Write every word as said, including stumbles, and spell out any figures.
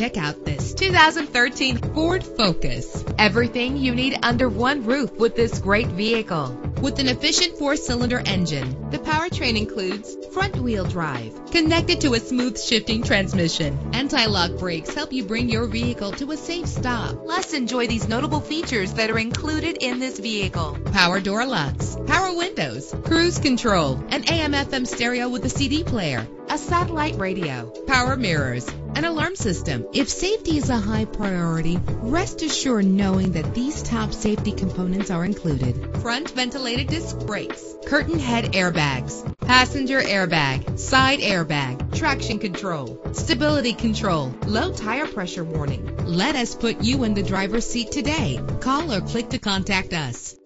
Check out this two thousand thirteen Ford Focus. Everything you need under one roof with this great vehicle. With an efficient four-cylinder engine, the powertrain includes front-wheel drive connected to a smooth shifting transmission. Anti-lock brakes help you bring your vehicle to a safe stop. Plus, enjoy these notable features that are included in this vehicle: power door locks, power windows, cruise control, an A M F M stereo with a C D player, a satellite radio, power mirrors, an alarm system. If safety is a high priority, rest assured knowing that these top safety components are included: front ventilated disc brakes, curtain head airbags, passenger airbag, side airbag, traction control, stability control, low tire pressure warning. Let us put you in the driver's seat today. Call or click to contact us.